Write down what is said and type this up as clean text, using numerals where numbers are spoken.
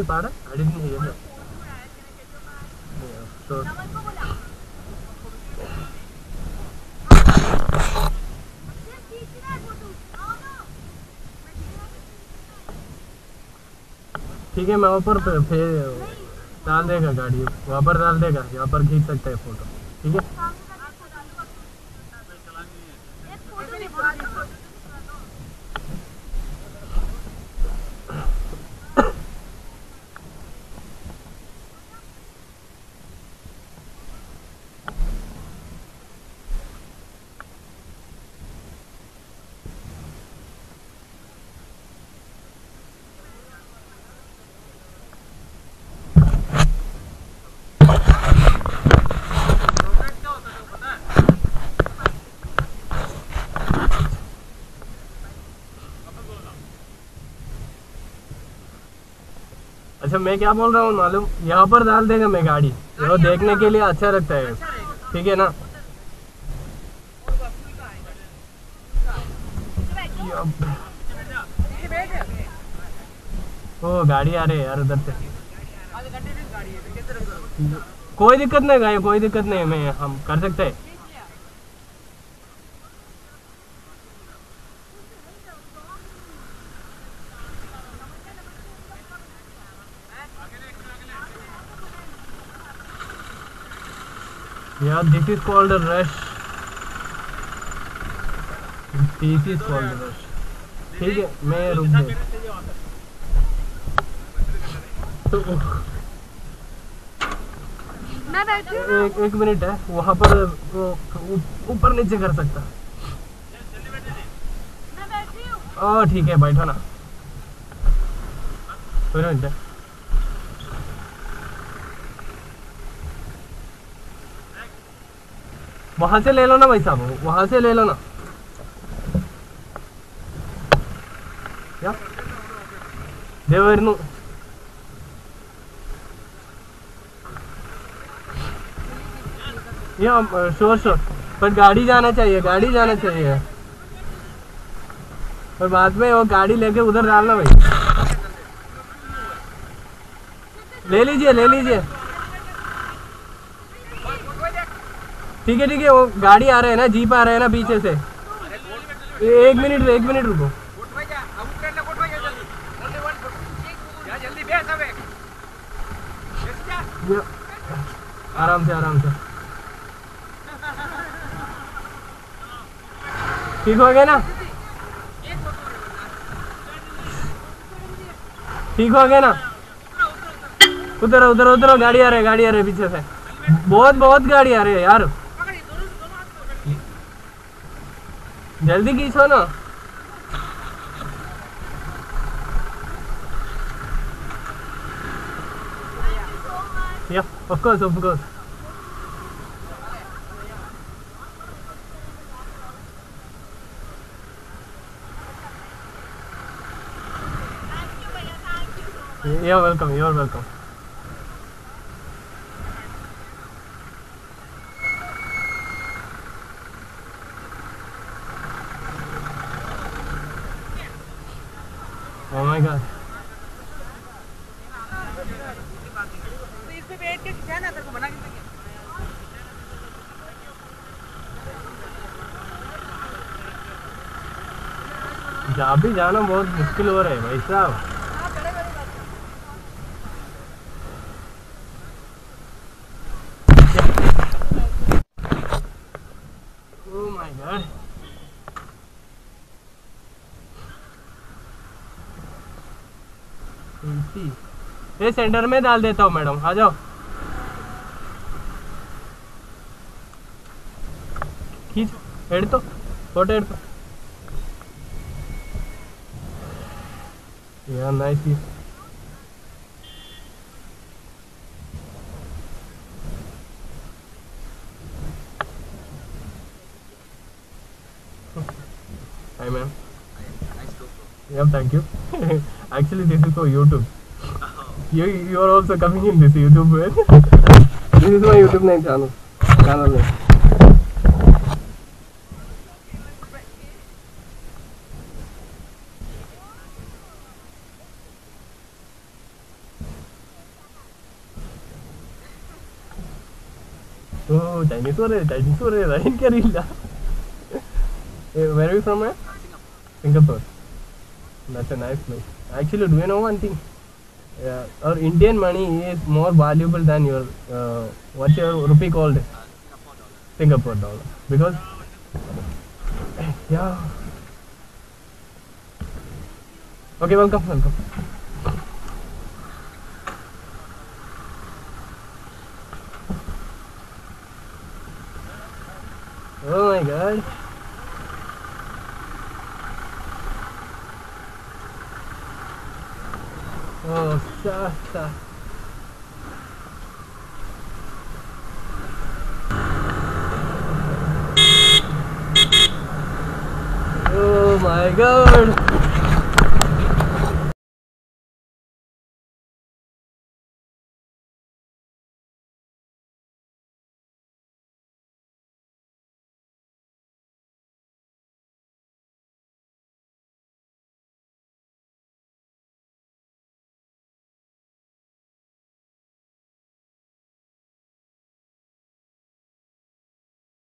me para? I didn't hear him. Yeah, so... ठीक है, मैं वहाँ पर फिर डाल देगा गाड़ी, वहाँ पर डाल देगा, यहाँ पर खींच सकता है फोटो, ठीक है। अच्छा मैं क्या बोल रहा हूँ मालूम, यहाँ पर डाल देगा मैं गाड़ी, वो देखने के लिए अच्छा लगता है, ठीक है ना। ओ गाड़ी आ रही है यार उधर से, कोई दिक्कत नहीं गाड़ी, कोई दिक्कत नहीं, मैं हम कर सकते हैं। Yeah, this is called a rush. This is called a rush. ठीक है, मैं रुक गया। मैं बैठी हूँ। एक मिनट है, वहाँ पर ऊपर नीचे कर सकता। मैं बैठी हूँ। ओह ठीक है, बैठो ना। एक मिनट है। वहाँ से ले लो ना भाई साहब, वहाँ से ले लो ना क्या देवरनु। या श्योर श्योर, पर गाड़ी जाना चाहिए, गाड़ी जाना चाहिए, पर बाद में वो गाड़ी लेके उधर डालना भाई। ले लीजिए, ले लीजिए, ठीक है ठीक है। वो गाड़ी आ रहा है ना, जीप आ रहा है ना पीछे से। एक मिनट रुको। आराम से आराम से, ठीक हो गया ना, ठीक हो गया ना। उतरो उतरो उतरो, गाड़ी आ रही है, गाड़ी आ रही है पीछे से, बहुत बहुत गाड़ी आ रही है यार, जल्दी खींचो ना। Yeah of course of course, yeah welcome, you are welcome. अभी जाना बहुत मुश्किल हो रहा है भाई साहब। ओह माय गॉड, ये सेंटर में डाल देता हूँ मैडम, आ जाओ, खींच हेड तो फोटो हेड तो। Yeah, nice. Hi, ma'am. Nice to. Yeah, thank you. Actually, this is for YouTube. You are also coming in this YouTube. This is my YouTube name channel. Channel name. dinosaur is dinosaur is dinosaur. Where are you from? Singapore. That's a nice place. Actually, do you know one thing? Our Indian money is more valuable than your what's your rupee called? Singapore dollar. Because yeah. Okay, welcome, welcome. Oh my God. Oh, sasa. Oh my God.